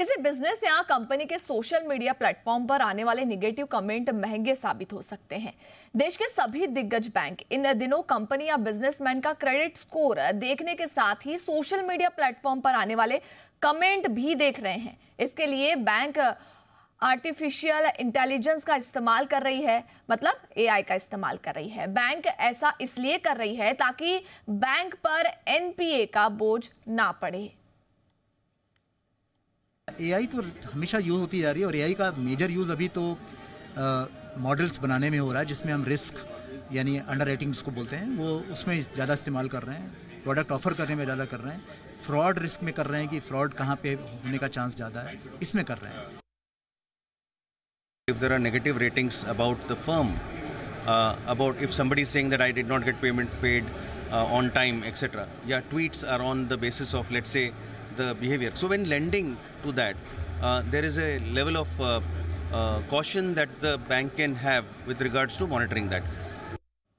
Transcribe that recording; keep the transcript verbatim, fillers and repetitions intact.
किसी बिजनेस या कंपनी के सोशल मीडिया प्लेटफॉर्म पर आने वाले निगेटिव कमेंट महंगे साबित हो सकते हैं। देश के सभी दिग्गज बैंक इन दिनों कंपनी या बिजनेसमैन का क्रेडिट स्कोर देखने के साथ ही सोशल मीडिया प्लेटफॉर्म पर आने वाले कमेंट भी देख रहे हैं। इसके लिए बैंक आर्टिफिशियल इंटेलिजेंस का इस्तेमाल कर रही है, मतलब ए आई का इस्तेमाल कर रही है। बैंक ऐसा इसलिए कर रही है ताकि बैंक पर एन पी ए का बोझ ना पड़े। ए आई तो हमेशा यूज़ होती जा रही है और ए आई का मेजर यूज़ अभी तो मॉडल्स बनाने में हो रहा है, जिसमें हम रिस्क यानी अंडर राइटिंग जिसको बोलते हैं वो उसमें ज़्यादा इस्तेमाल कर रहे हैं, प्रोडक्ट ऑफर करने में ज़्यादा कर रहे हैं, फ्रॉड रिस्क में कर रहे हैं कि फ्रॉड कहाँ पे होने का चांस ज़्यादा है, इसमें कर रहे हैं। If there are negative ratings about the firm, uh, about if somebody is saying that I did not get payment paid uh, on time, et cetera. Yeah, tweets are on the basis of, let's say, the behavior. So when lending to that, uh, there is a level of uh, uh, caution that the bank can have with regards to monitoring that.